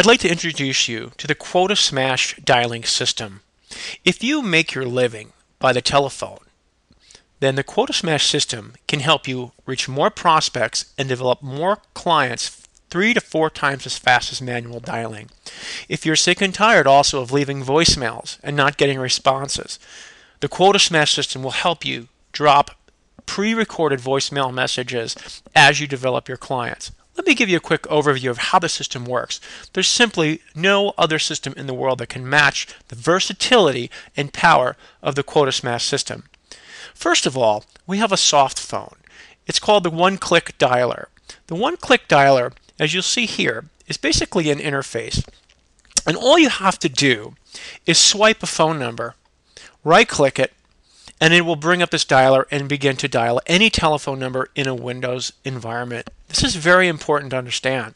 I'd like to introduce you to the Quota Smash dialing system. If you make your living by the telephone, then the Quota Smash system can help you reach more prospects and develop more clients 3 to 4 times as fast as manual dialing. If you're sick and tired also of leaving voicemails and not getting responses, the Quota Smash system will help you drop pre-recorded voicemail messages as you develop your clients. Let me give you a quick overview of how the system works. There's simply no other system in the world that can match the versatility and power of the Quota Smash system. First of all, we have a soft phone. It's called the One-Click Dialer. The One-Click Dialer, as you'll see here, is basically an interface. And all you have to do is swipe a phone number, right-click it, and it will bring up this dialer and begin to dial any telephone number in a Windows environment. This is very important to understand.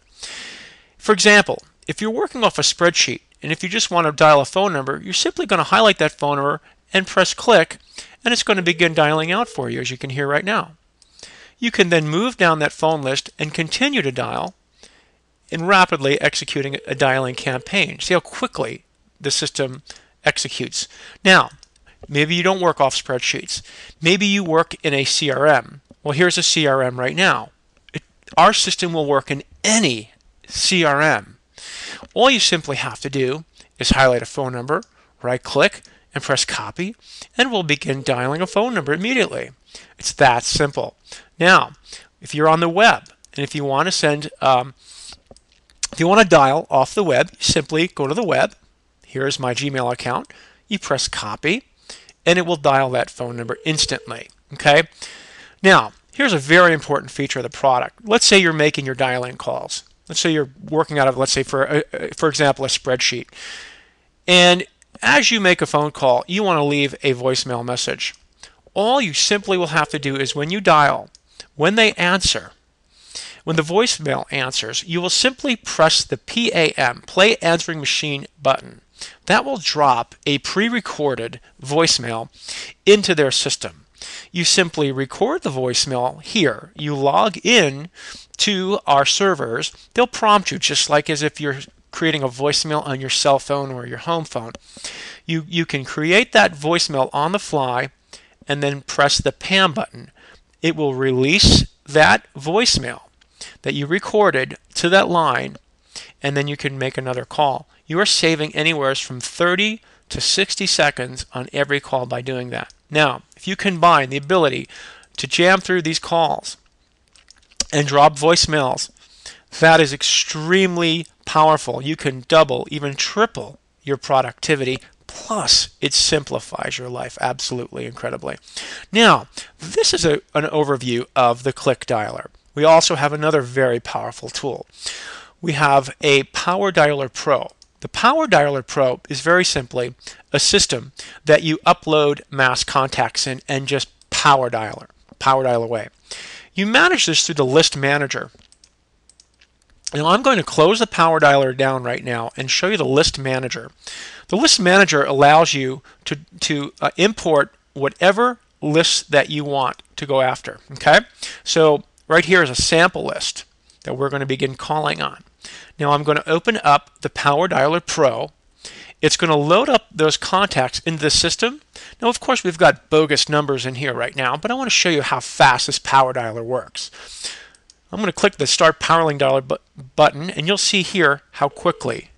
For example, if you're working off a spreadsheet and if you just want to dial a phone number, you're simply going to highlight that phone number and press click, and it's going to begin dialing out for you, as you can hear right now. You can then move down that phone list and continue to dial in rapidly executing a dialing campaign. See how quickly the system executes. Now, maybe you don't work off spreadsheets. Maybe you work in a CRM. Well, here's a CRM right now. Our system will work in any CRM. All you simply have to do is highlight a phone number, right-click, and press copy, and we'll begin dialing a phone number immediately. It's that simple. Now, if you're on the web and if you want to send, if you want to dial off the web, simply go to the web. Here's my Gmail account. You press copy, and it will dial that phone number instantly. Okay. Now, here's a very important feature of the product. Let's say you're making your dial-in calls. Let's say you're working out of, let's say for example, a spreadsheet, and as you make a phone call, you want to leave a voicemail message. All you simply will have to do is when you dial, when they answer, when the voicemail answers, you will simply press the PAM, Play Answering Machine button. That will drop a pre-recorded voicemail into their system. You simply record the voicemail here. You log in to our servers. They'll prompt you just like as if you're creating a voicemail on your cell phone or your home phone. You can create that voicemail on the fly and then press the PAM button. It will release that voicemail that you recorded to that line, and then you can make another call. You are saving anywhere from 30 to 60 seconds on every call by doing that. Now, if you combine the ability to jam through these calls and drop voicemails, that is extremely powerful. You can double, even triple your productivity, plus it simplifies your life absolutely incredibly. Now, this is an overview of the Click Dialer. We also have another very powerful tool. We have a Power Dialer Pro. The Power Dialer Pro is very simply a system that you upload mass contacts in and just power dial away. You manage this through the list manager. Now I'm going to close the Power Dialer down right now and show you the List Manager. The List Manager allows you to import whatever lists that you want to go after. Okay, so right here is a sample list that we're going to begin calling on. Now I'm going to open up the Power Dialer Pro. It's going to load up those contacts into the system. Now, of course, we've got bogus numbers in here right now, but I want to show you how fast this Power Dialer works. I'm going to click the Start Powering Dialer button, and you'll see here how quickly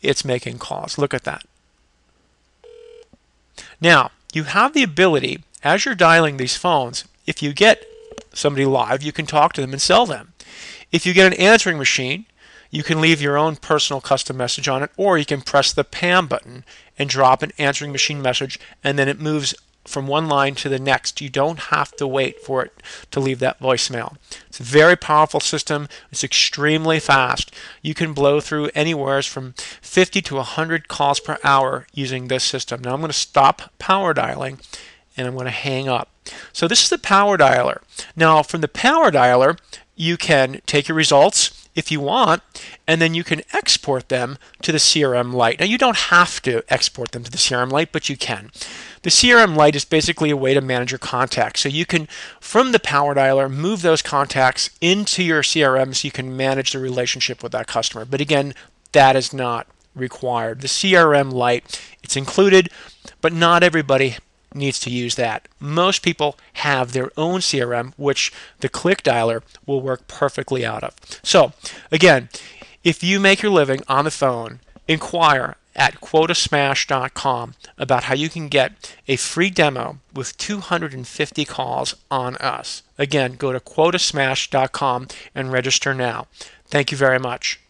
it's making calls. Look at that. Now, you have the ability, as you're dialing these phones, if you get somebody live, you can talk to them and sell them. If you get an answering machine, you can leave your own personal custom message on it, or you can press the PAM button and drop an answering machine message, and then it moves from one line to the next. You don't have to wait for it to leave that voicemail. It's a very powerful system. It's extremely fast. You can blow through anywhere from 50 to 100 calls per hour using this system. Now I'm going to stop power dialing and I'm going to hang up. So this is the Power Dialer. Now from the Power Dialer, you can take your results if you want, and then you can export them to the CRM Lite. Now you don't have to export them to the CRM Lite, but you can. The CRM Lite is basically a way to manage your contacts. So you can, from the Power Dialer, move those contacts into your CRM so you can manage the relationship with that customer. But again, that is not required. The CRM Lite, it's included, but not everybody needs to use that. Most people have their own CRM, which the Click Dialer will work perfectly out of. So again, if you make your living on the phone, inquire at quotasmash.com about how you can get a free demo with 250 calls on us. Again, go to quotasmash.com and register now. Thank you very much.